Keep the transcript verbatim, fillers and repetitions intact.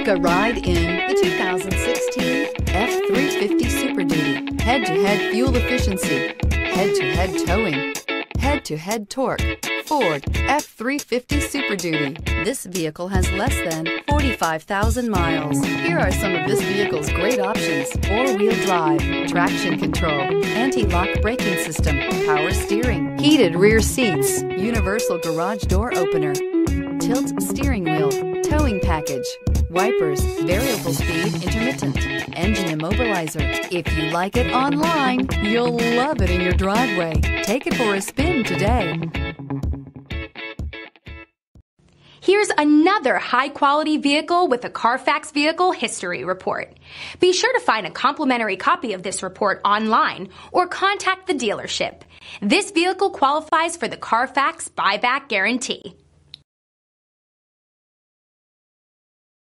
Take a ride in the two thousand sixteen F three fifty Super Duty. Head-to-head fuel efficiency, head-to-head towing, head-to-head torque. Ford F three fifty Super Duty. This vehicle has less than forty-five thousand miles. Here are some of this vehicle's great options: four-wheel drive, traction control, anti-lock braking system, power steering, heated rear seats, universal garage door opener, tilt steering wheel, towing package, wipers, variable speed intermittent, engine immobilizer. If you like it online, you'll love it in your driveway. Take it for a spin today. Here's another high-quality vehicle with a Carfax Vehicle History Report. Be sure to find a complimentary copy of this report online or contact the dealership. This vehicle qualifies for the Carfax Buyback Guarantee.